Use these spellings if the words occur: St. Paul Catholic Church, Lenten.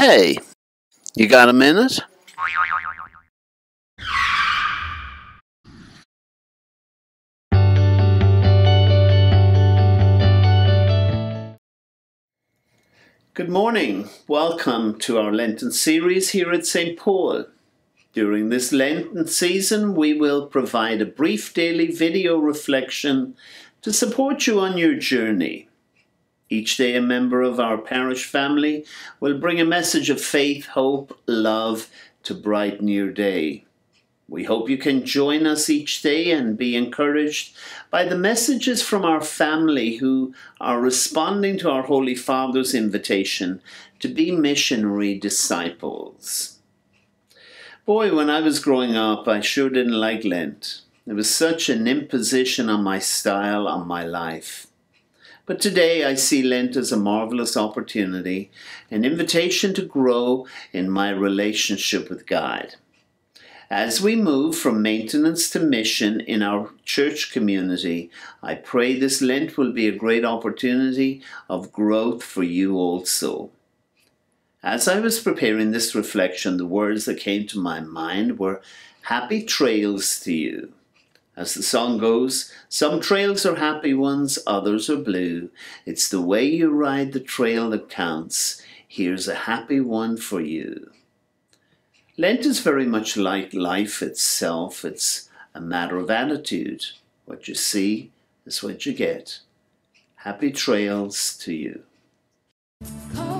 Hey, you got a minute? Good morning. Welcome to our Lenten series here at St. Paul. During this Lenten season, we will provide a brief daily video reflection to support you on your journey. Each day, a member of our parish family will bring a message of faith, hope, love to brighten your day. We hope you can join us each day and be encouraged by the messages from our family who are responding to our Holy Father's invitation to be missionary disciples. Boy, when I was growing up, I sure didn't like Lent. It was such an imposition on my style, on my life. But today I see Lent as a marvelous opportunity, an invitation to grow in my relationship with God. As we move from maintenance to mission in our church community, I pray this Lent will be a great opportunity of growth for you also. As I was preparing this reflection, the words that came to my mind were, "Happy trails to you." As the song goes, some trails are happy ones, others are blue. It's the way you ride the trail that counts. Here's a happy one for you. Lent is very much like life itself. It's a matter of attitude. What you see is what you get. Happy trails to you.